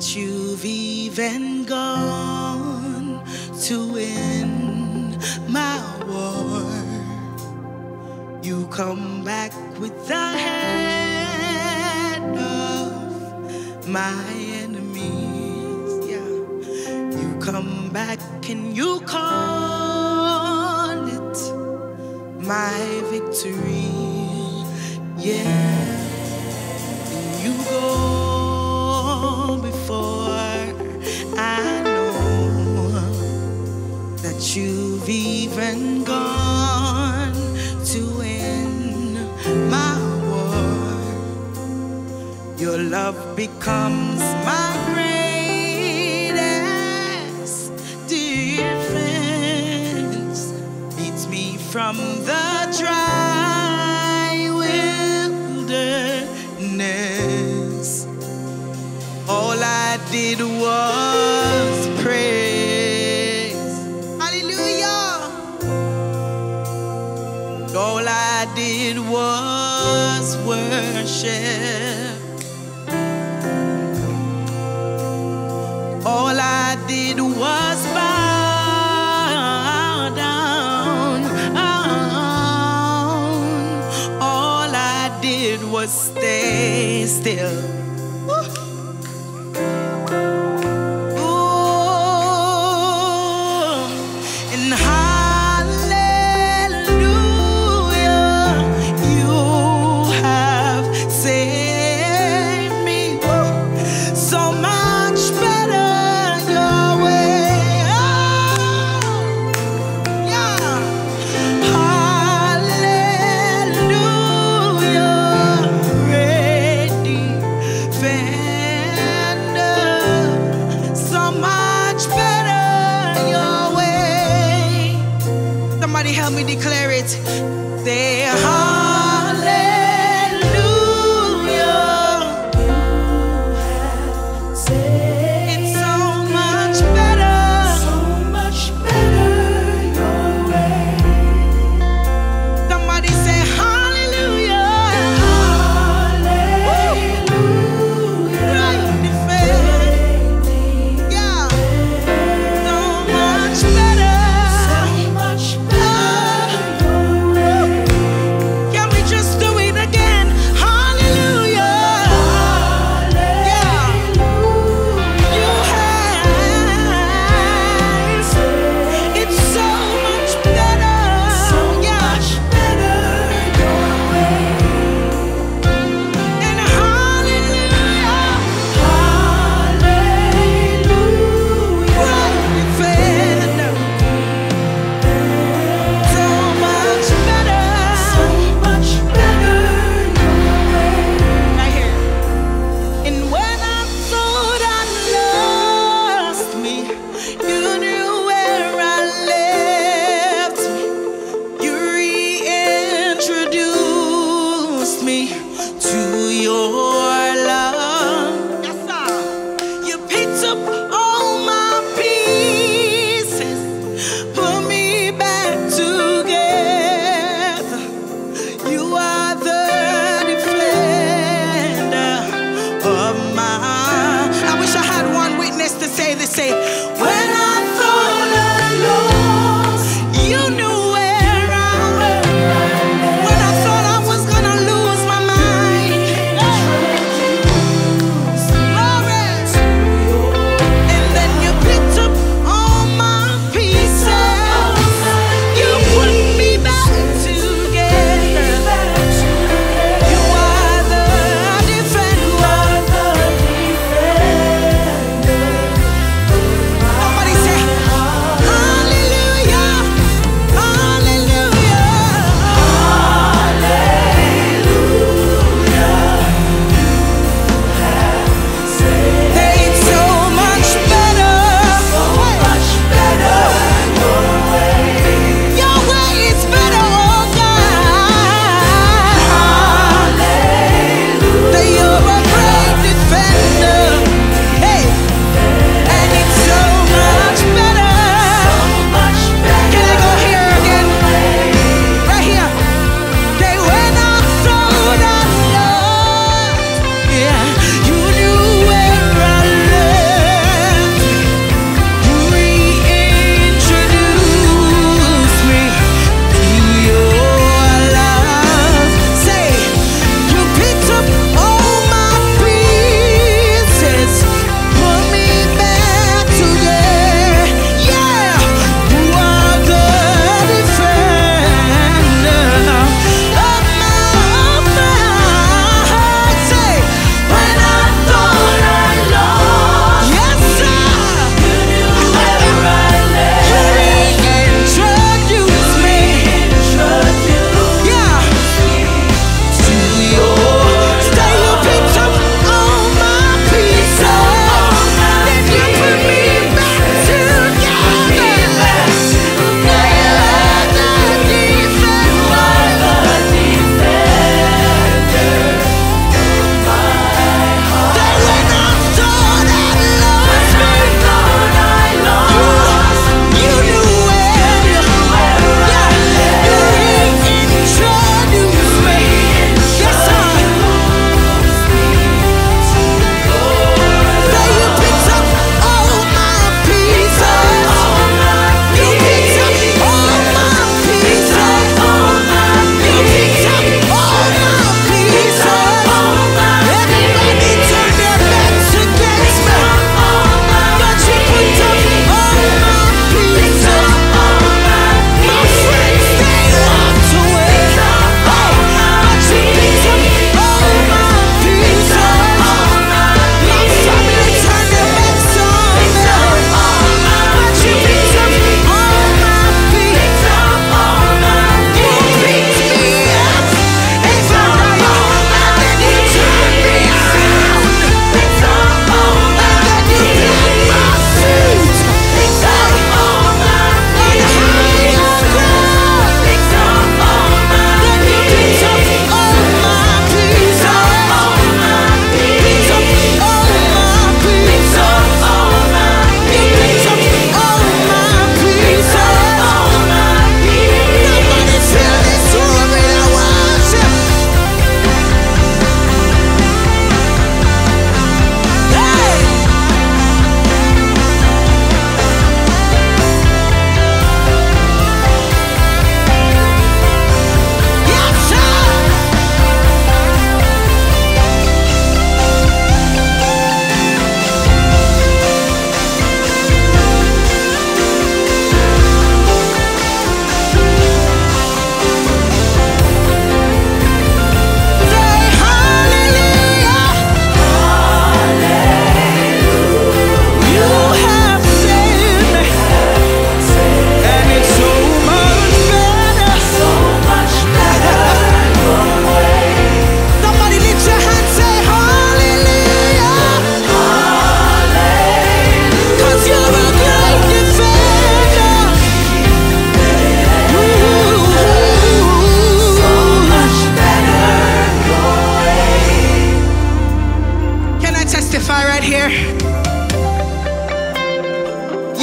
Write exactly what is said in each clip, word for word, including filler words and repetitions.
that you've even gone to win my war. You come back with the head of my enemies. Yeah. You come back and you call it my victory. Yeah. You go before I know that you've even gone to end my war. Your love becomes my greatest defense, leads me from the dry wilderness. All I did was praise. Hallelujah. All I did was worship. All I did was bow down. All I did was stay still. Help me declare it. Say hallelujah. You have saved it's so much better, so much better your way. Somebody say hallelujah. Hallelujah. Right defense. Yeah. So much better. Much better. Way.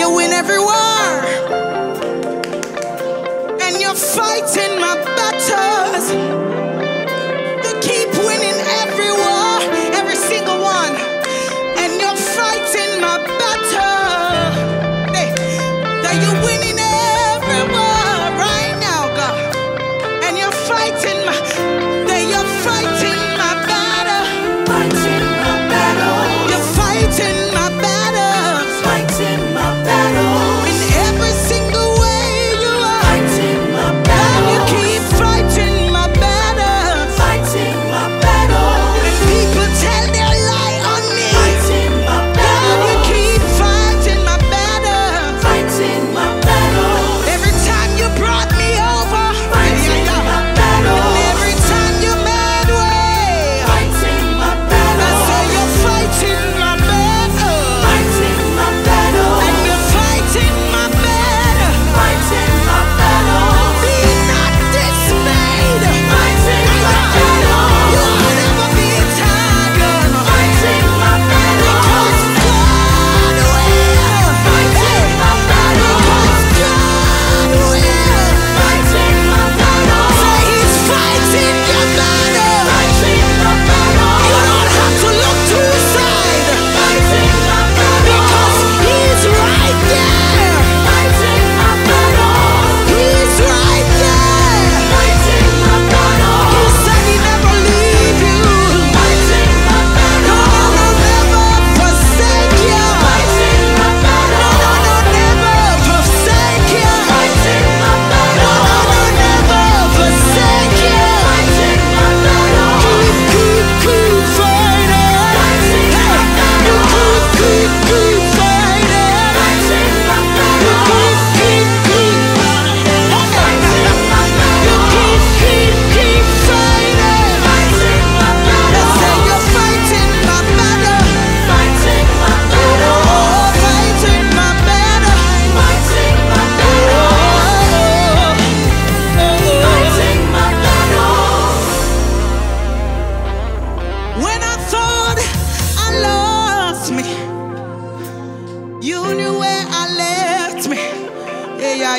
You win every war, and you're fighting my battles. You keep winning every war, every single one, and you're fighting my battle. Hey, that you're winning every war right now, God, and you're fighting my, that you're fighting my battle, fighting my battle, you're fighting my battle, fighting my battle.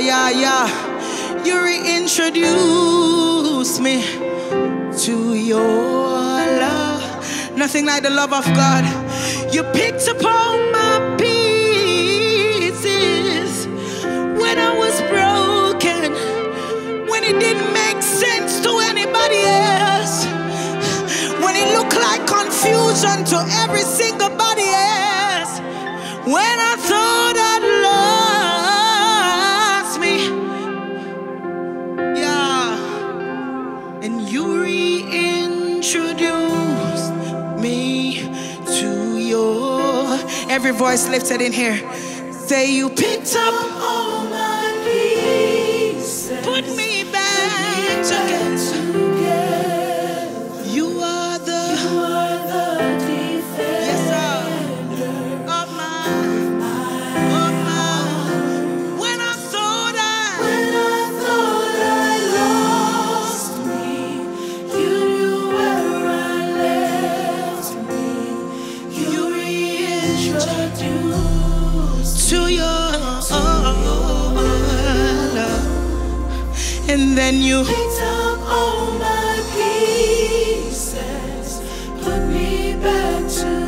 Yeah, yeah, you reintroduce me to your love. Nothing like the love of God. You picked up all my pieces when I was broken, when it didn't make sense to anybody else, when it looked like confusion to every single body else, when I thought I'd love. And you reintroduced me to your. Every voice lifted in here, say you picked up all my pieces, put me back together. You are the, you are the defender, yes, sir, of my, of my. When I thought I, when I thought I to your love, and then you picked up all my pieces, put me back to